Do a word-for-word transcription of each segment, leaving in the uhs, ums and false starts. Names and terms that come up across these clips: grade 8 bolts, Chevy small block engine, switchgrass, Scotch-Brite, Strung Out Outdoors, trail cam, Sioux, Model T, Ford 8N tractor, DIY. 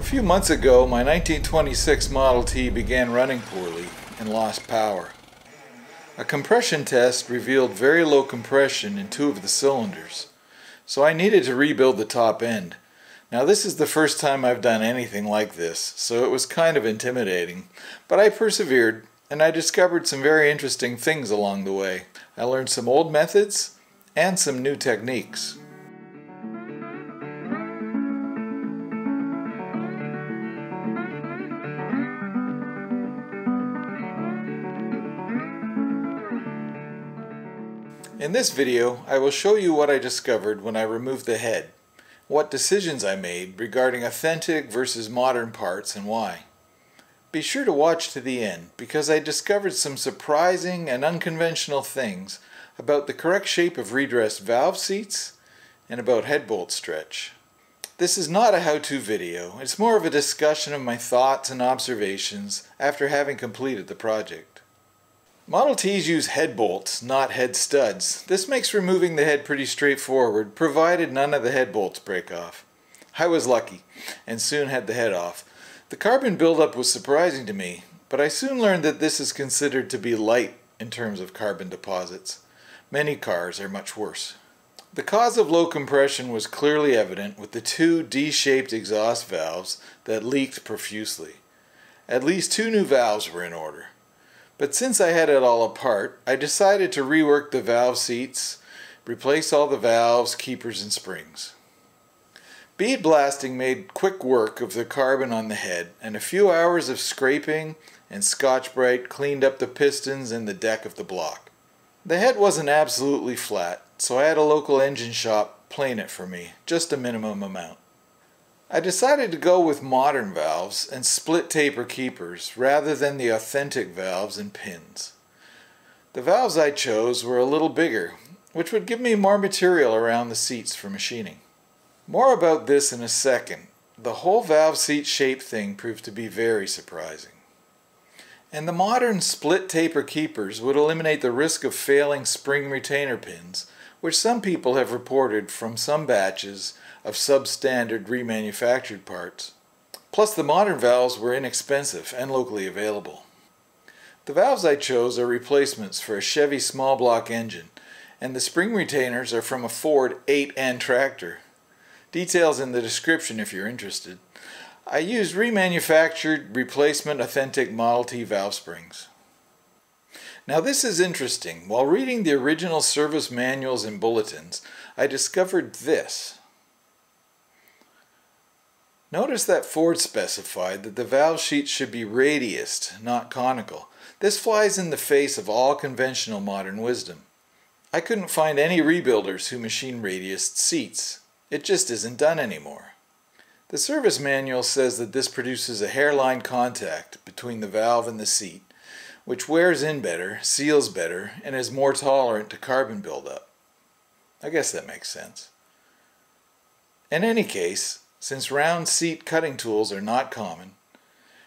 A few months ago, my nineteen twenty-six Model T began running poorly and lost power. A compression test revealed very low compression in two of the cylinders, so I needed to rebuild the top end. Now, this is the first time I've done anything like this, so it was kind of intimidating, but I persevered and I discovered some very interesting things along the way. I learned some old methods and some new techniques. In this video, I will show you what I discovered when I removed the head, what decisions I made regarding authentic versus modern parts and why. Be sure to watch to the end because I discovered some surprising and unconventional things about the correct shape of redressed valve seats and about head bolt stretch. This is not a how-to video, it's more of a discussion of my thoughts and observations after having completed the project. Model Ts use head bolts, not head studs. This makes removing the head pretty straightforward, provided none of the head bolts break off. I was lucky, and soon had the head off. The carbon buildup was surprising to me, but I soon learned that this is considered to be light in terms of carbon deposits. Many cars are much worse. The cause of low compression was clearly evident with the two D-shaped exhaust valves that leaked profusely. At least two new valves were in order. But since I had it all apart, I decided to rework the valve seats, replace all the valves, keepers, and springs. Bead blasting made quick work of the carbon on the head, and a few hours of scraping and Scotch-Brite cleaned up the pistons and the deck of the block. The head wasn't absolutely flat, so I had a local engine shop plane it for me, just a minimum amount. I decided to go with modern valves and split taper keepers rather than the authentic valves and pins. The valves I chose were a little bigger, which would give me more material around the seats for machining. More about this in a second. The whole valve seat shape thing proved to be very surprising. And the modern split taper keepers would eliminate the risk of failing spring retainer pins, which some people have reported from some batches of substandard remanufactured parts. Plus, the modern valves were inexpensive and locally available. The valves I chose are replacements for a Chevy small block engine, and the spring retainers are from a Ford eight N tractor. Details in the description if you're interested. I used remanufactured replacement authentic Model T valve springs. Now, this is interesting. While reading the original service manuals and bulletins, I discovered this. Notice that Ford specified that the valve sheets should be radiused, not conical. This flies in the face of all conventional modern wisdom. I couldn't find any rebuilders who machine radiused seats. It just isn't done anymore. The service manual says that this produces a hairline contact between the valve and the seat, which wears in better, seals better, and is more tolerant to carbon buildup. I guess that makes sense. In any case, since round seat cutting tools are not common,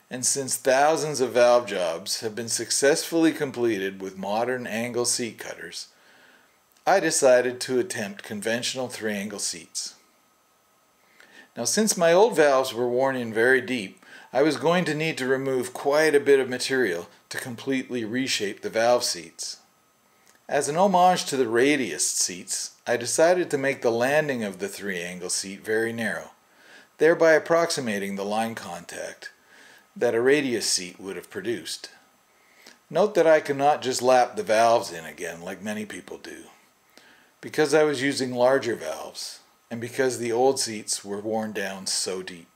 and since thousands of valve jobs have been successfully completed with modern angle seat cutters, I decided to attempt conventional three-angle seats. Now, since my old valves were worn in very deep, I was going to need to remove quite a bit of material to completely reshape the valve seats. As an homage to the radiused seats, I decided to make the landing of the three-angle seat very narrow, thereby approximating the line contact that a radius seat would have produced. Note that I cannot just lap the valves in again like many people do, because I was using larger valves and because the old seats were worn down so deep.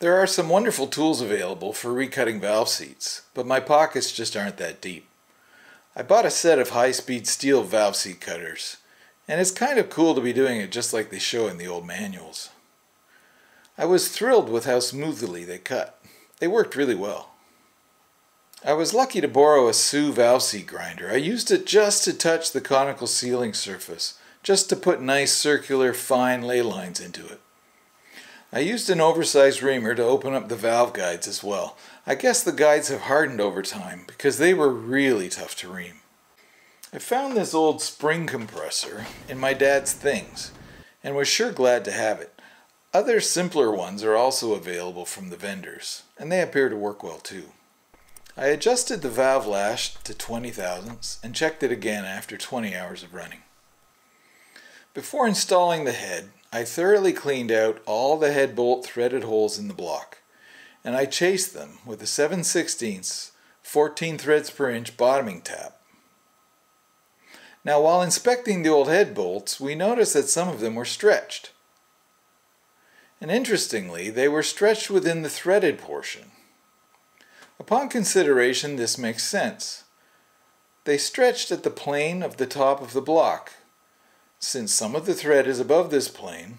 There are some wonderful tools available for recutting valve seats, but my pockets just aren't that deep. I bought a set of high-speed steel valve seat cutters, and it's kind of cool to be doing it just like they show in the old manuals. I was thrilled with how smoothly they cut. They worked really well. I was lucky to borrow a Sioux valve seat grinder. I used it just to touch the conical sealing surface, just to put nice circular fine ley lines into it. I used an oversized reamer to open up the valve guides as well. I guess the guides have hardened over time because they were really tough to ream. I found this old spring compressor in my dad's things and was sure glad to have it. Other simpler ones are also available from the vendors, and they appear to work well too. I adjusted the valve lash to twenty thousandths and checked it again after twenty hours of running. Before installing the head, I thoroughly cleaned out all the head bolt threaded holes in the block, and I chased them with a seven sixteenths fourteen threads per inch bottoming tap. Now, while inspecting the old head bolts, we noticed that some of them were stretched. And interestingly, they were stretched within the threaded portion. Upon consideration, this makes sense. They stretched at the plane of the top of the block, since some of the thread is above this plane,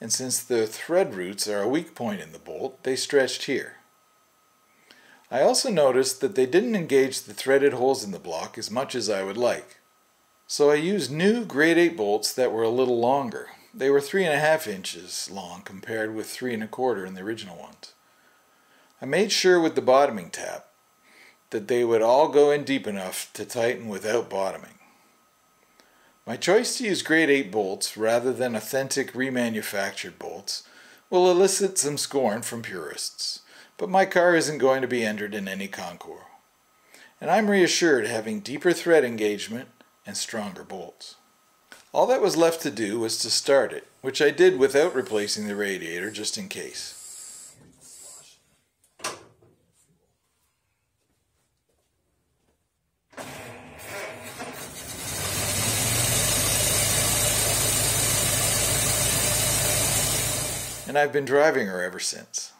and since the thread roots are a weak point in the bolt, they stretched here. I also noticed that they didn't engage the threaded holes in the block as much as I would like. So I used new grade eight bolts that were a little longer. They were three and a half inches long compared with three and a quarter in the original ones. I made sure with the bottoming tap that they would all go in deep enough to tighten without bottoming. My choice to use grade eight bolts rather than authentic remanufactured bolts will elicit some scorn from purists, but my car isn't going to be entered in any concours, and I'm reassured having deeper thread engagement and stronger bolts. All that was left to do was to start it, which I did without replacing the radiator just in case. And I've been driving her ever since.